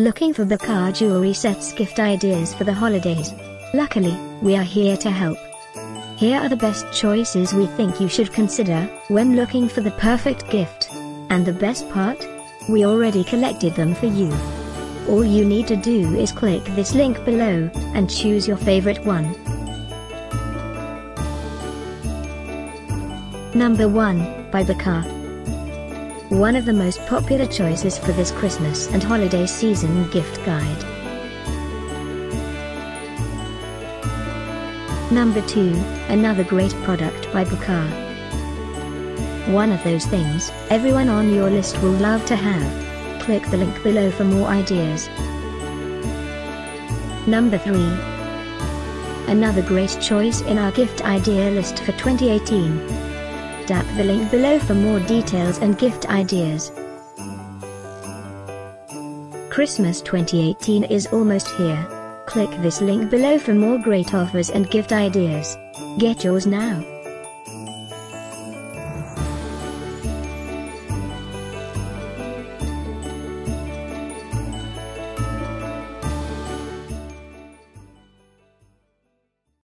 Looking for Bocar Jewelry Sets gift ideas for the holidays? Luckily, we are here to help. Here are the best choices we think you should consider when looking for the perfect gift. And the best part? We already collected them for you. All you need to do is click this link below and choose your favorite one. Number 1, by Bocar. One of the most popular choices for this Christmas and holiday season gift guide. Number 2, another great product by Bocar. One of those things everyone on your list will love to have. Click the link below for more ideas. Number 3. Another great choice in our gift idea list for 2018. Tap the link below for more details and gift ideas. Christmas 2018 is almost here. Click this link below for more great offers and gift ideas. Get yours now.